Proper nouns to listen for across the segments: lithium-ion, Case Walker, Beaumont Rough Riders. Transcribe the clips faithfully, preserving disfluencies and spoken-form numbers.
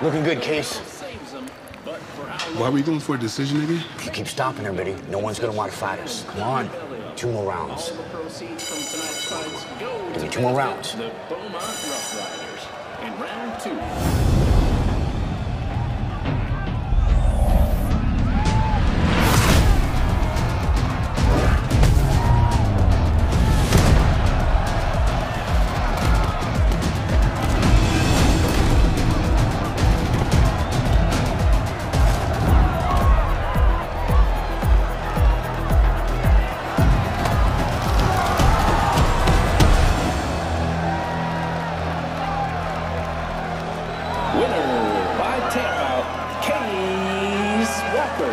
Looking good, Case. Why are we going for a decision again? If you keep stopping everybody, no one's going to want to fight us. Come on. Two more rounds. Give me two more rounds. The Beaumont Rough Riders in round two. Case Walker.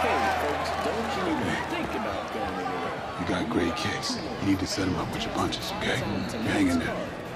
Hey, folks, don't you think about going anywhere. You got a great kicks. You need to set him up with your punches, okay? Hang in there.